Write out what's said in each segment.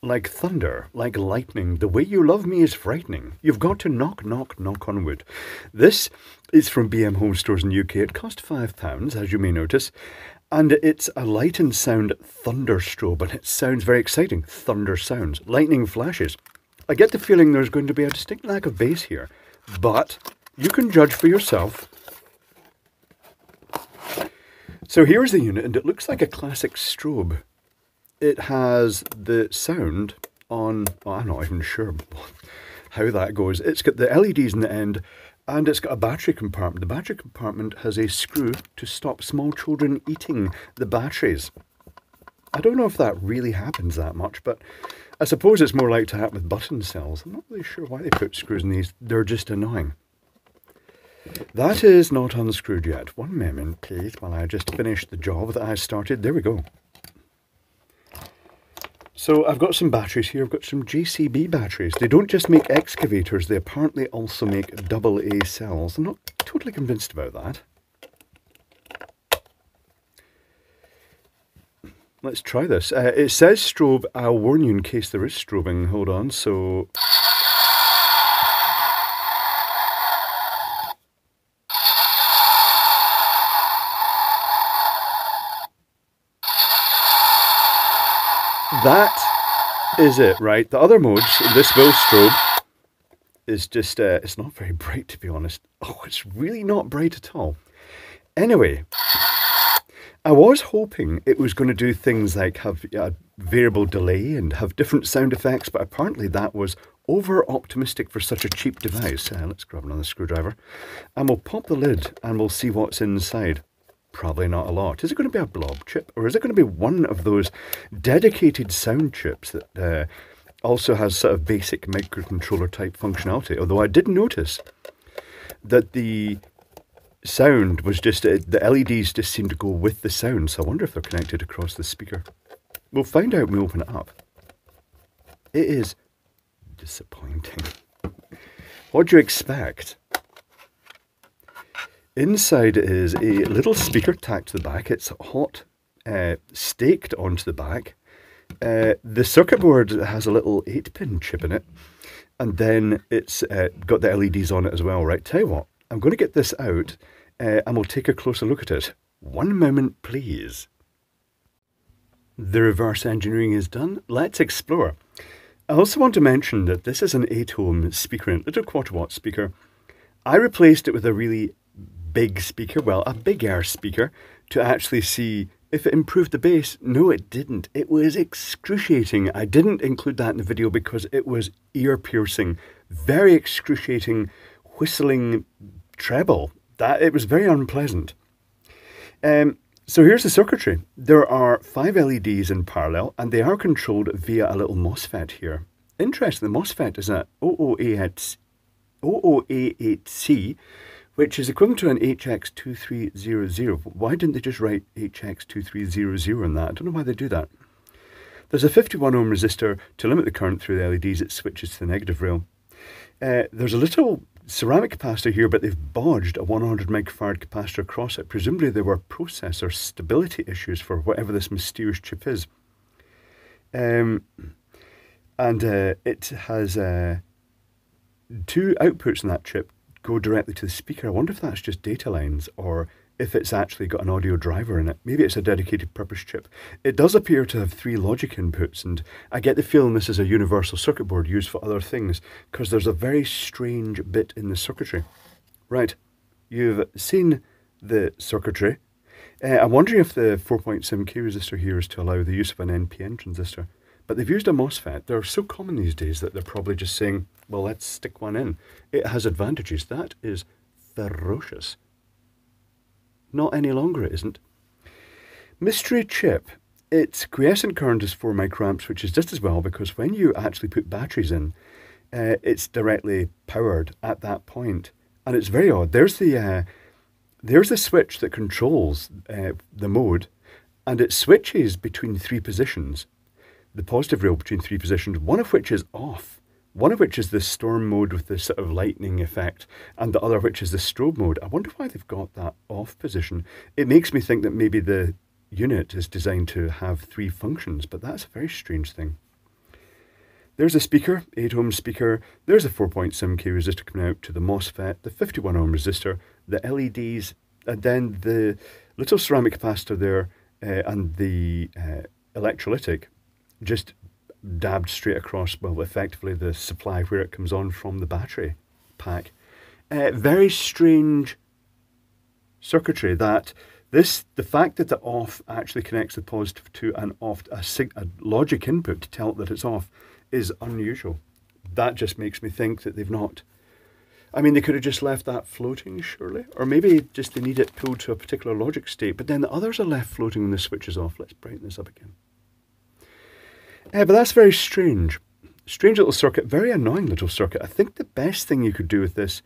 Like thunder, like lightning, the way you love me is frightening. You've got to knock, knock, knock on wood. This is from B&M Home Stores in the UK. It cost £5, as you may notice. And it's a light and sound thunder strobe, and it sounds very exciting. Thunder sounds, lightning flashes. I get the feeling there's going to be a distinct lack of bass here, but you can judge for yourself. So here's the unit, and it looks like a classic strobe. It has the sound on, oh, I'm not even sure how that goes. It's got the LEDs in the end, and it's got a battery compartment. The battery compartment has a screw to stop small children eating the batteries. I don't know if that really happens that much, but I suppose it's more like to happen with button cells. I'm not really sure why they put screws in these. They're just annoying. That is not unscrewed yet. One moment, please, while I just finish the job that I started. There we go. So I've got some batteries here. I've got some JCB batteries. They don't just make excavators. They apparently also make AA cells. I'm not totally convinced about that. Let's try this. It says strobe. I'll warn you in case there is strobing. Hold on. So... that is it, right? The other modes, this will strobe, is just, it's not very bright, to be honest. Oh, it's really not bright at all. Anyway, I was hoping it was going to do things like have a variable delay and have different sound effects, but apparently that was over-optimistic for such a cheap device. Let's grab another screwdriver, and we'll pop the lid, and we'll see what's inside. Probably not a lot. Is it going to be a blob chip, or is it going to be one of those dedicated sound chips that also has sort of basic microcontroller type functionality? Although I did notice that the sound was just, the LEDs just seemed to go with the sound, so I wonder if they're connected across the speaker. We'll find out when we open it up. It is disappointing. What do you expect? Inside is a little speaker tacked to the back. It's hot, staked onto the back. The circuit board has a little 8-pin chip in it. And then it's got the LEDs on it as well. Right, tell you what, I'm going to get this out and we'll take a closer look at it. One moment, please. The reverse engineering is done. Let's explore. I also want to mention that this is an 8-ohm speaker, a little quarter-watt speaker. I replaced it with a really big speaker, well, a big air speaker, to actually see if it improved the bass. No, it didn't. It was excruciating. I didn't include that in the video because it was ear-piercing, very excruciating, whistling treble. It was very unpleasant. So here's the circuitry. There are 5 LEDs in parallel, and they are controlled via a little MOSFET here. Interesting, the MOSFET is a OOA8C, which is equivalent to an HX2300. Why didn't they just write HX2300 in that? I don't know why they do that. There's a 51-ohm resistor to limit the current through the LEDs. It switches to the negative rail. There's a little ceramic capacitor here, but they've bodged a 100 microfarad capacitor across it. Presumably there were processor stability issues for whatever this mysterious chip is. It has 2 outputs in that chip. Go directly to the speaker. I wonder if that's just data lines or if it's actually got an audio driver in it. Maybe it's a dedicated purpose chip. It does appear to have 3 logic inputs, and I get the feeling this is a universal circuit board used for other things because there's a very strange bit in the circuitry. Right, you've seen the circuitry. I'm wondering if the 4.7K resistor here is to allow the use of an NPN transistor, but they've used a MOSFET. They're so common these days that they're probably just saying, well, let's stick one in. It has advantages. That is ferocious. Not any longer, it isn't. Mystery chip. Its quiescent current is 4 microamps, which is just as well, because when you actually put batteries in, it's directly powered at that point. And it's very odd. There's the switch that controls the mode, and it switches between 3 positions. The positive rail between 3 positions, one of which is off. One of which is the storm mode with this sort of lightning effect, and the other which is the strobe mode. I wonder why they've got that off position. It makes me think that maybe the unit is designed to have 3 functions, but that's a very strange thing. There's a speaker, 8 ohm speaker, there's a 4.7k resistor coming out to the MOSFET, the 51 ohm resistor, the LEDs, and then the little ceramic capacitor there, and the electrolytic just dabbed straight across, well, effectively the supply where it comes on from the battery pack. Very strange circuitry that this, the fact that the off actually connects the positive to an off, a logic input to tell it that it's off is unusual. That just makes me think that they've not, I mean, they could have just left that floating surely, or maybe just they need it pulled to a particular logic state, but then the others are left floating when the switch is off. Let's brighten this up again. But that's very strange. Strange little circuit, very annoying little circuit. I think the best thing you could do with this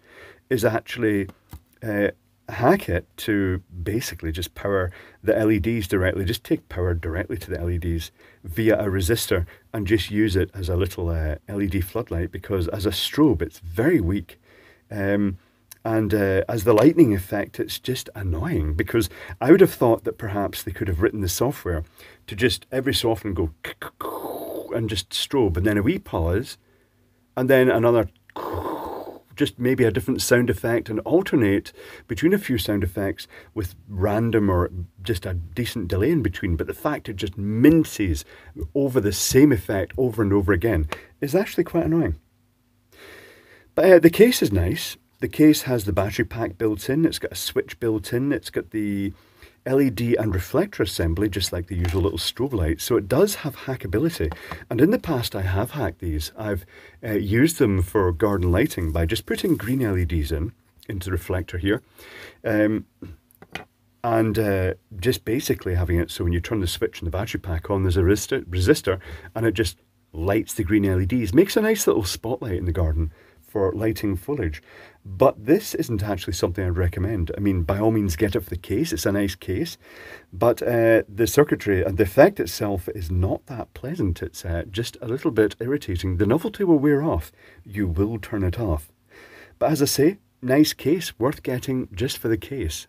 is actually hack it to basically just power the LEDs directly. Just take power directly to the LEDs via a resistor and just use it as a little LED floodlight, because as a strobe it's very weak. As the lightning effect, it's just annoying, because I would have thought that perhaps they could have written the software to just every so often go and just strobe, and then a wee pause, and then another, just maybe a different sound effect, and alternate between a few sound effects with random or just a decent delay in between. But the fact it just minces over the same effect over and over again is actually quite annoying. But the case is nice. The case has the battery pack built in, it's got a switch built in, it's got the LED and reflector assembly, just like the usual little strobe light, so it does have hackability. And in the past I have hacked these. I've used them for garden lighting by just putting green LEDs in, into the reflector here, just basically having it so when you turn the switch and the battery pack on, there's a resistor and it just lights the green LEDs, makes a nice little spotlight in the garden for lighting foliage. But this isn't actually something I'd recommend. I mean, by all means get it for the case, it's a nice case, but the circuitry and the effect itself is not that pleasant. It's just a little bit irritating. The novelty will wear off, you will turn it off. But as I say, nice case, worth getting just for the case.